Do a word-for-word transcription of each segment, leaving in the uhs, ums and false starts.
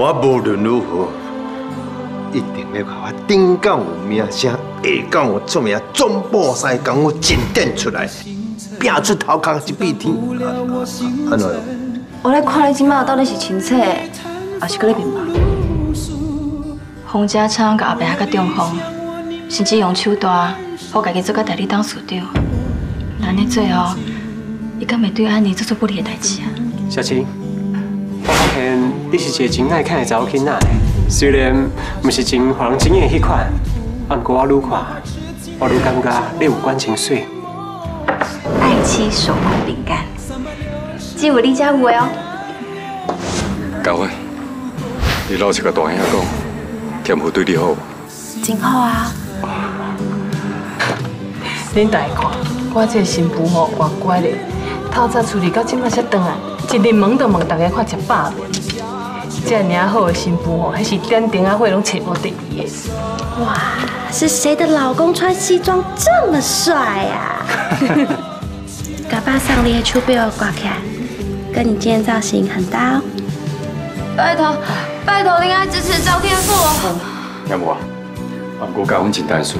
我无论如何，一定要把我顶港有名声，下港有出名，总部西港我尽点出来，拼出头壳一片天。安怎？我来看你即马到底是亲戚，还是搁咧面包？洪家昌甲阿爸较中风，甚至用手段，我家己做个代理董事长。那你最后，伊敢会对安妮做出不利的代志啊？小青。 我发现你是一个真爱看的查某囡仔，虽然唔是真让人惊艳迄款，啊，不过我愈看，我愈感觉你有感情水。爱妻手工饼干，只有你才有哦。嘉惠，你老实甲大兄讲，天父对你好。真好啊！恁大看，我这新妇吼乖乖嘞，透早出去到今晚才回来。 一日问都问大家看一百遍，这尔好的新妇吼，还是点点啊会拢找无第一的。哇，是谁的老公穿西装这么帅啊？嘎巴上你的手表挂起来，跟你今天造型很搭哦。拜托，拜托，您爱支持赵天父哦。阿母啊，阿母教阮真单纯，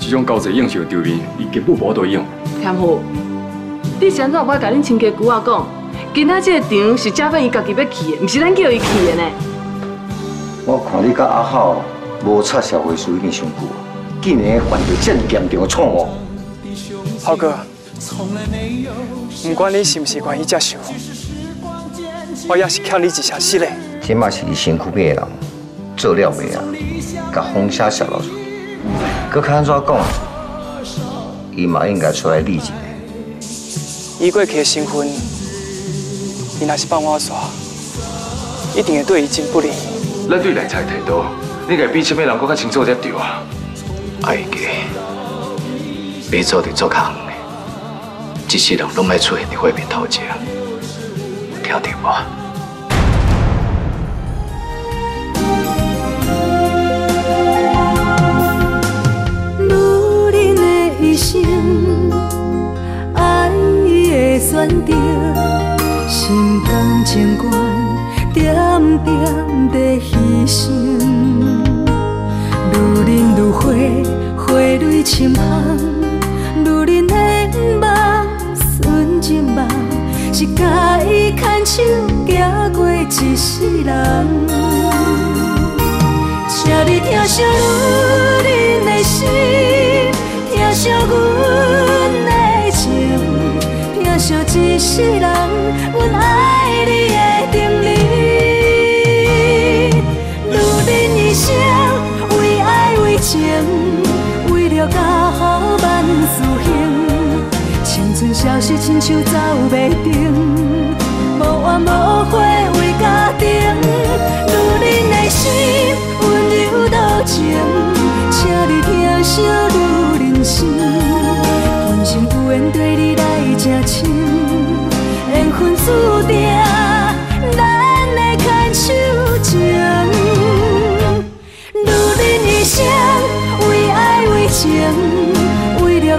这种交际应酬场面，伊根本无得用。天父，你是安怎我甲恁亲家姑啊讲？ 今仔这个场是嘉芬伊家己要去的，唔是咱叫伊去的呢。我看你甲阿浩无擦社会事已经上久，竟然犯着这么严重的错误。浩哥，唔管你是唔是愿意接受，我也是欠你一下死嘞。即嘛是你身躯边的人做了袂啊，甲风声泄露出去，佮安怎讲？伊嘛应该出来理一下。伊过去的身份。 伊若是放我煞，一定会对伊真不利。咱对内菜提到，你该比什么人更加清楚才对啊！爱家，别做伫做空的，一世人拢莫出现伫火面头前，听到无？ 情愿点点地牺牲，愈忍愈火，花蕊深香，愈忍的梦，纯情梦，是甲伊牵手行过一世人。请你疼惜愈忍的心，疼惜阮的情，疼惜一世人，阮爱。 消失，亲像走袂定，无怨无悔为家庭。女人的心温柔多情，请你疼惜女人心。今生有缘对你来真深，缘分注定，咱会牵手情。女人一生为爱为情，为了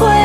悔。